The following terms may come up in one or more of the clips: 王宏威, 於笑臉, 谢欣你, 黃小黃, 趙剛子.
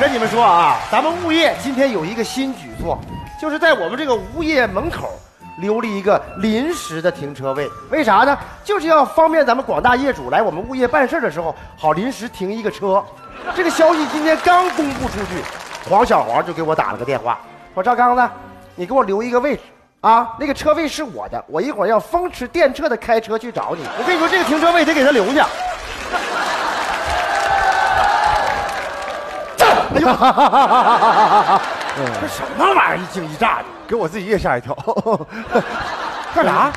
跟你们说啊，咱们物业今天有一个新举措，就是在我们这个物业门口留立一个临时的停车位。为啥呢？就是要方便咱们广大业主来我们物业办事的时候，好临时停一个车。这个消息今天刚公布出去，黄小黄就给我打了个电话，说赵刚子，你给我留一个位置。 啊，那个车位是我的，我一会儿要风驰电掣的开车去找你。我跟你说，这个停车位得给他留下。站！哎呦，这什么玩意儿？一惊一乍的，给我自己也吓一跳。干啥？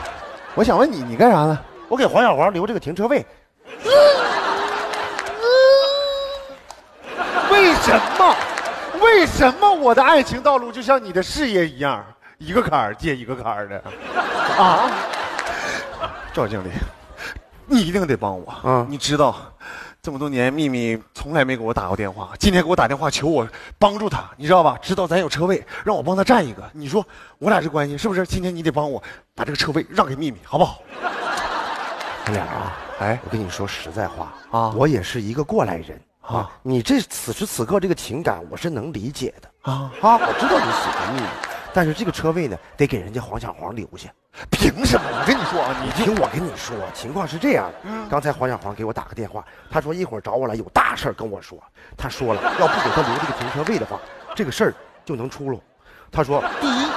我想问你，你干啥呢？我给黄小黄留这个停车位。为什么？为什么我的爱情道路就像你的事业一样？ 一个坎儿接一个坎儿的，啊！赵经理，你一定得帮我。嗯，你知道，这么多年秘密从来没给我打过电话，今天给我打电话求我帮助他，你知道吧？知道咱有车位，让我帮他占一个。你说我俩这关系是不是？今天你得帮我把这个车位让给秘密，好不好？你俩啊，哎，我跟你说实在话啊，我也是一个过来人。 啊，你这此时此刻这个情感我是能理解的啊啊！我知道你喜欢秘密，但是这个车位呢得给人家黄小黄留下，凭什么？我跟你说啊，你听我跟你说，情况是这样的。嗯，刚才黄小黄给我打个电话，他说一会儿找我来有大事跟我说。他说了，要不给他留这个停车位的话，这个事儿就能出了。他说，第一，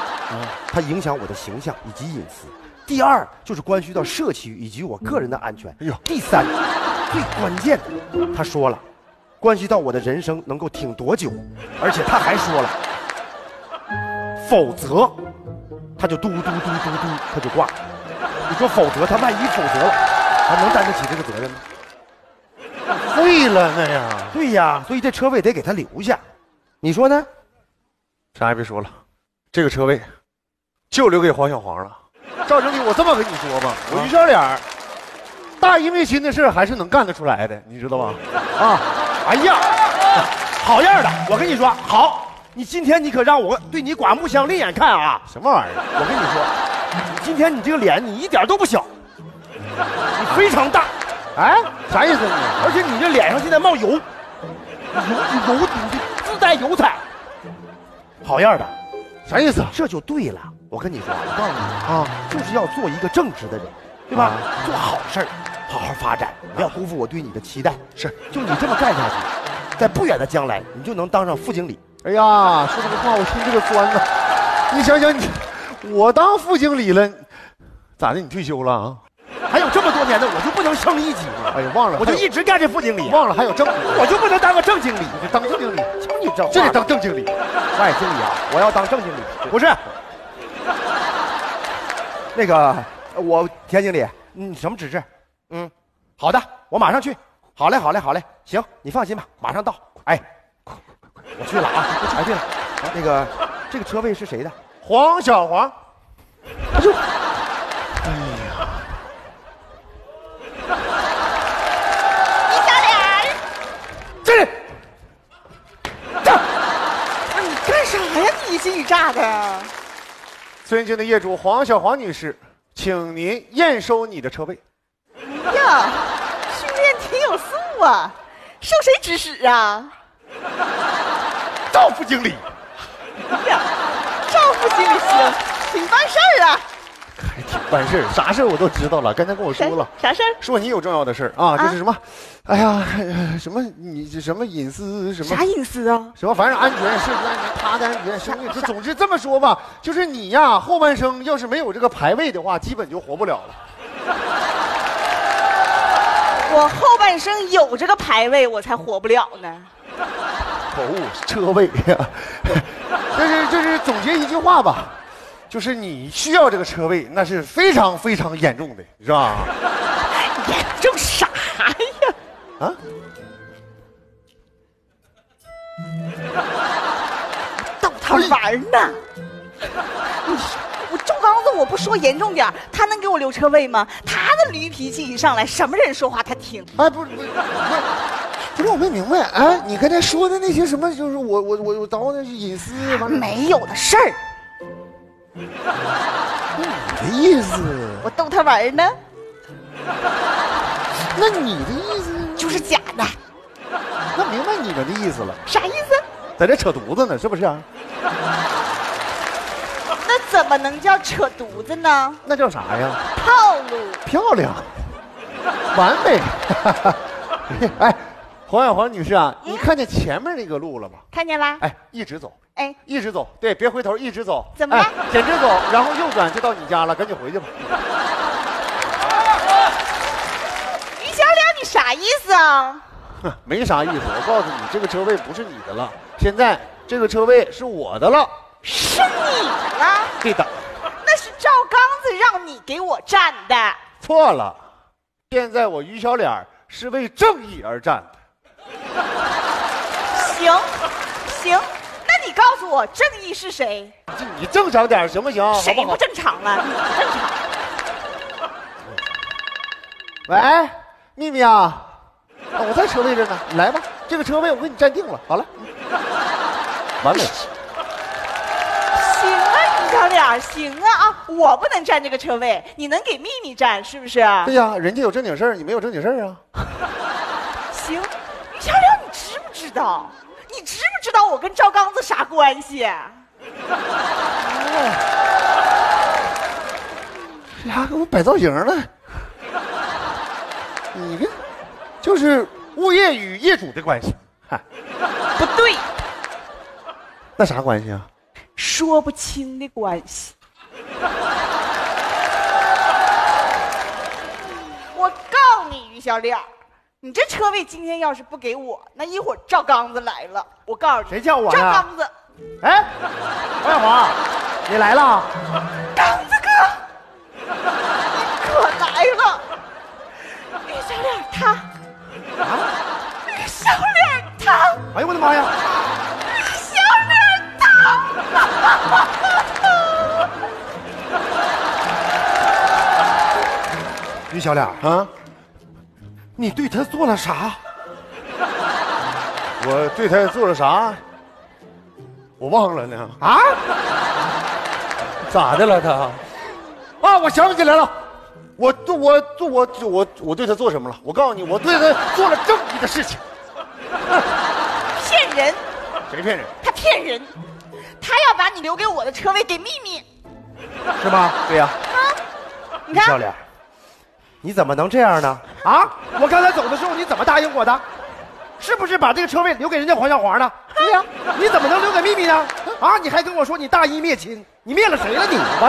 他影响我的形象以及隐私；第二，就是关系到社区以及我个人的安全；哎呦，第三，最关键的，他说了。 关系到我的人生能够挺多久，而且他还说了，否则他就嘟嘟嘟嘟嘟他就挂。你说否则他万一否则了，他能担得起这个责任吗？废了那样。对呀，所以这车位得给他留下，你说呢？啥也别说了，这个车位就留给黄小黄了。赵经理，我这么跟你说吧，我于小脸大义灭亲的事还是能干得出来的，你知道吧？啊。 哎呀，好样的！我跟你说，好，你今天你可让我对你刮目相另眼看啊！什么玩意儿？我跟你说，今天你这个脸你一点都不小，你非常大，哎，啥意思你？而且你这脸上现在冒油，油你自带油彩，好样的，啥意思？这就对了。我跟你说，我告诉你啊，就是要做一个正直的人，对吧？做好事儿。 好好发展，不要辜负我对你的期待。是，就你这么干下去，在不远的将来，你就能当上副经理。哎呀，说这个话我心这个酸呐！你想想你，我当副经理了，咋的？你退休了啊？还有这么多年的，我就不能升一级吗？哎呀，忘了，我就一直干这副经理。忘了还有正，我就不能当个正经理？你就当正经理，瞧你这，这得当正经理。哎，经理啊，我要当正经理，不是那个我田经理，你什么指示？ 嗯，好的，我马上去。好嘞，好嘞，好嘞，行，你放心吧，马上到。哎，我去了啊，我去了。那个，这个车位是谁的？黄小黄。哎呦，哎呀，于小脸，站！你干啥呀？你一惊一乍的。尊敬的业主黄小黄女士，请您验收你的车位。 呀，训练挺有素啊，受谁指使啊？赵副经理。呀，赵副经理行，挺办事儿啊。还挺办事儿，啥事儿我都知道了。刚才跟我说了，啥事儿？说你有重要的事儿啊，就是什么，哎呀，什么你什么隐私什么？啥隐私啊？什么反正安全、社会安全、他的安全、生命，总之这么说吧，就是你呀，后半生要是没有这个牌位的话，基本就活不了了。 我后半生有这个牌位，我才活不了呢。口误，车位呀。就是总结一句话吧，就是你需要这个车位，那是非常非常严重的，你知道吧？严重啥呀？啊？逗他玩呢？你说。 赵刚子，我不说严重点，他能给我留车位吗？他的驴脾气一上来，什么人说话他听。哎，不是，我没明白。哎，你刚才说的那些什么，就是我叨的隐私，没有的事儿。你的意思？我逗他玩呢。那你的意思？就是假的。那明白，思了。啥意思？在这扯犊子呢，是不是啊？那怎么能叫扯犊子呢？那叫啥呀？套路。漂亮，完美。哎，黄小黄女士啊，你看见前面那个路了吗？看见了。哎，一直走。哎，一直走，对，别回头，一直走。怎么了？简直走，然后右转就到你家了，赶紧回去吧。于小亮，你啥意思啊？哼，没啥意思。我告诉你，这个车位不是你的了，现在这个车位是我的了。是你的了？对的。那是赵刚子让你给我站的。错了，现在我于小亮是为正义而战的。行，行。你告诉我，正义是谁？你正常点行不行？谁不正常了？你不正常。喂，秘密啊，我在车位这呢，你来吧，这个车位我给你占定了。好了，完美。行啊，你小亮，行啊啊！我不能占这个车位，你能给秘密占是不是？对呀、啊，人家有正经事儿，你没有正经事儿啊。行，于小亮，你知不知道？你知不知道我跟赵刚子啥关系？这丫给我摆造型了。你跟就是物业与业主的关系，嗨，不对。那啥关系啊？说不清的关系。我告你，于小亮。你这车位今天要是不给我，那一会儿赵刚子来了，我告诉你，谁叫我呢？赵刚子，哎，王小黄，你来了，刚子哥，你可来了，于小亮他，啊，于小亮他，哎呦我的妈呀，于小亮他，于小亮啊。你对他做了啥？我对他做了啥？我忘了呢。啊？咋的了他？啊，我想起来了，我对他做什么了？我告诉你，我对他做了正义的事情。骗人？谁骗人？他骗人，他要把你留给我的车位给秘密。是吗？对呀。啊，你看。漂亮。你怎么能这样呢？啊！我刚才走的时候你怎么答应我的？是不是把这个车位留给人家黄小黄呢？对呀、啊，你怎么能留给秘密呢？啊！你还跟我说你大义灭亲，你灭了谁了你？我把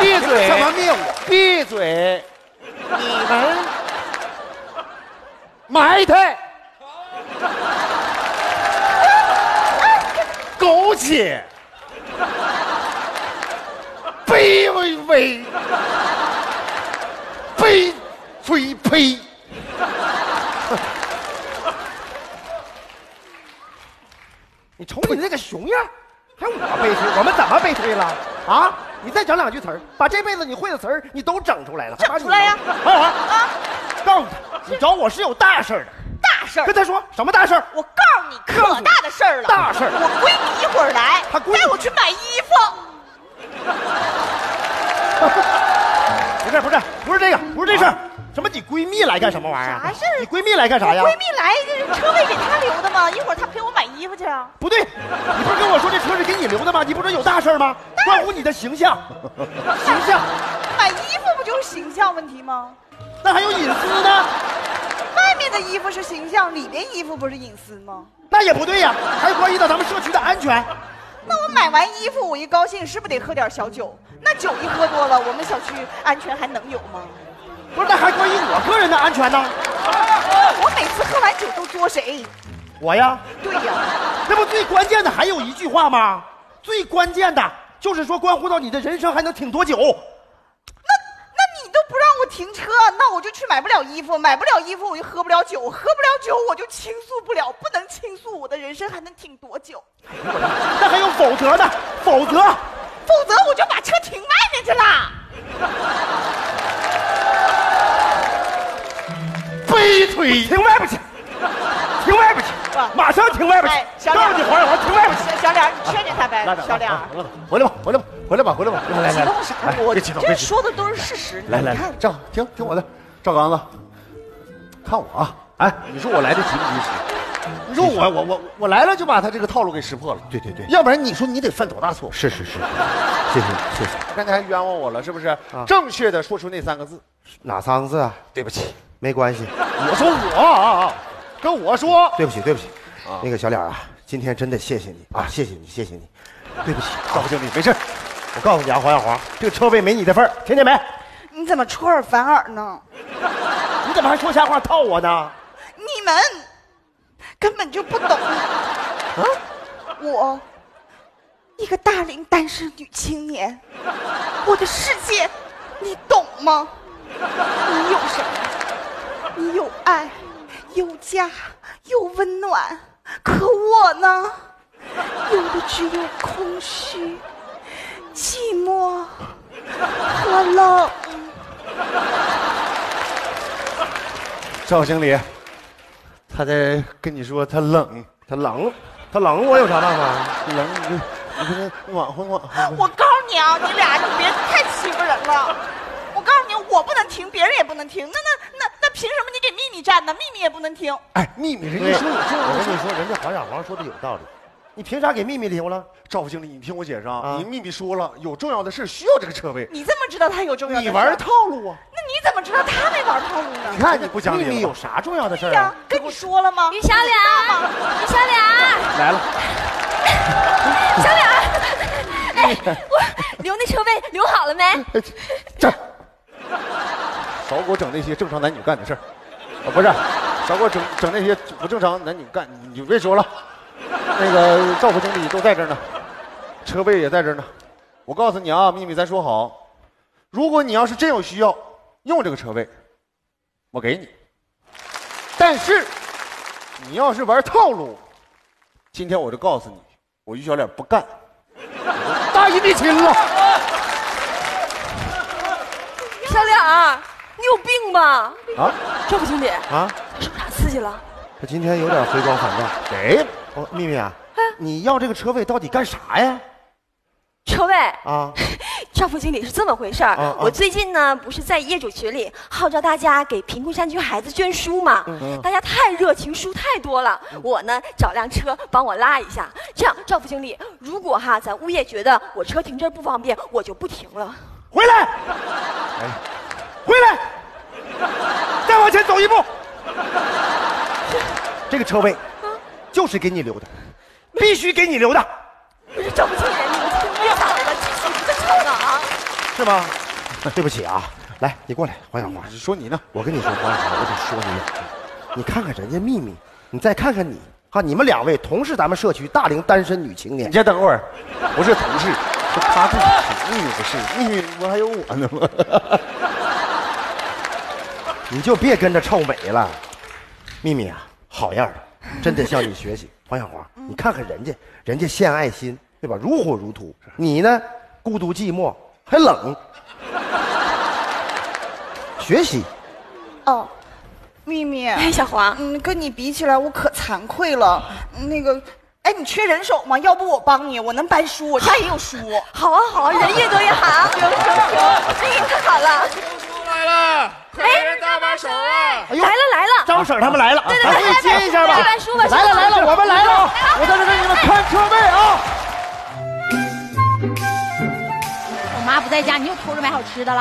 你灭了！闭嘴！干嘛灭我？闭嘴！你们埋汰，苟且。卑微微，悲催呸！你瞅你那个熊样，还我悲催？我们怎么悲催了啊？你再整两句词儿，把这辈子你会的词儿你都整出来了，整出来呀！王小华啊，告诉你，你找我是有大事儿的，大事儿。跟他说什么大事儿？我告诉你，可大的事儿了，大事儿。我闺女一会儿来，她带我去买衣服。不是这个，不是这事儿。什么？你闺蜜来干什么玩意儿？啥事儿？你闺蜜来干啥呀？闺蜜来，这车位给她留的吗？一会儿她陪我买衣服去啊。不对，你不是跟我说这车是给你留的吗？你不是有大事儿吗？关乎你的形象，形象。买衣服不就是形象问题吗？那还有隐私呢？外面的衣服是形象，里面衣服不是隐私吗？那也不对呀，还关系到咱们社区的安全。那我买完衣服，我一高兴，是不是得喝点小酒？那酒一喝多了，我们小区安全还能有吗？不是，那还关于我个人的安全呢。我每次喝完酒都作谁？我呀。对呀。那不最关键的还有一句话吗？最关键的就是说关乎到你的人生还能挺多久。那你都不让我停车，那我就去买不了衣服，买不了衣服我就喝不了酒，喝不了酒我就倾诉不了，不能倾诉我的人生还能挺多久。那还有否则的，否则。否则我就把车停外面去了。悲催！停外边去，停外边去，马上停外边去！小亮，你黄小黄停外边去！小亮，你劝劝他呗，小亮。回来吧，回来吧，回来吧，回来吧！来来来，别激动，这说的都是事实。来来，赵，听我的，赵刚子，看我啊，哎，你说我来得及不及？你说我来了就把他这个套路给识破了。对对对，要不然你说你得犯多大错误？是是是，谢谢谢谢。刚才还冤枉我了是不是？正确的说出那三个字，哪三个字啊？对不起，没关系。我说我，跟我说对不起对不起。那个小脸啊，今天真的谢谢你啊，谢谢你谢谢你，对不起，高副经理没事。我告诉你啊，黄小黄，这个车位没你的份儿，听见没？你怎么出尔反尔呢？你怎么还说瞎话套我呢？你们根本就不懂啊！我一个大龄单身女青年，我的世界，你懂吗？你有什么？你有爱，有家，有温暖，可我呢，有的只有空虚、寂寞和冷。赵经理，他在跟你说他冷，他冷，他冷，我有啥办法？冷，你跟他晚婚晚。我告诉你啊，你俩别太欺负人了。我告诉你，我不能听，别人也不能听。那凭什么你给秘密站呢？秘密也不能听。哎，秘密人家说，我跟你说，人家黄小黄说的有道理。你凭啥给秘密留了？赵副经理，你听我解释啊！你秘密说了，有重要的事需要这个车位。你怎么知道他有重要的事？你玩套路啊！那你怎么知道他没玩套路呢？你看你不讲理，秘密有啥重要的事啊？跟你说了吗？于小脸，于小脸来了，小脸，哎，我留那车位留好了没？这儿，少给我整那些正常男女干的事儿，不是，少给我整那些不正常男女干，你别说了。那个赵副经理都在这儿呢，车位也在这儿呢。我告诉你啊，秘密，咱说好，如果你要是真有需要用这个车位，我给你。但是你要是玩套路，今天我就告诉你，我于小脸不干，大义灭亲了。小脸，你有病吧？啊，赵副经理啊，受啥刺激了？他今天有点回光返照。谁？哦，秘密啊，你要这个车位到底干啥呀？车位啊，赵副经理是这么回事儿。我最近呢，不是在业主群里号召大家给贫困山区孩子捐书嘛？大家太热情，书太多了。我呢，找辆车帮我拉一下。这样，赵副经理，如果咱物业觉得我车停这儿不方便，我就不停了。回来，哎，回来，再往前走一步。这个车位。就是给你留的，必须给你留的。不是赵副经理，你别打了，这是不正常的啊！是吗？对不起啊，来，你过来，黄小花。说你呢，我跟你说，黄小花，我得说你两句。你看看人家秘密，你再看看你，哈，你们两位同是咱们社区大龄单身女青年。你先等会儿，不是同事，是他自己。秘密不是秘密，我还有我呢吗？你就别跟着臭美了，秘密啊，好样的。真得向你学习，黄小黄，你看看人家，人家献爱心，对吧？如火如荼。你呢，孤独寂寞，还冷。学习。哦，秘密。哎，小黄，跟你比起来，我可惭愧了。那个，哎，你缺人手吗？要不我帮你，我能搬书，我家也有书。好啊，好啊，人越多越好。行行行，这个太好了。来了，哎，人搭把手了，来了来了，张婶他们来了，对对对，咱们接一下吧，来了来了，我们来了，我在这给你们看车位啊。我妈不在家，你又偷着买好吃的了。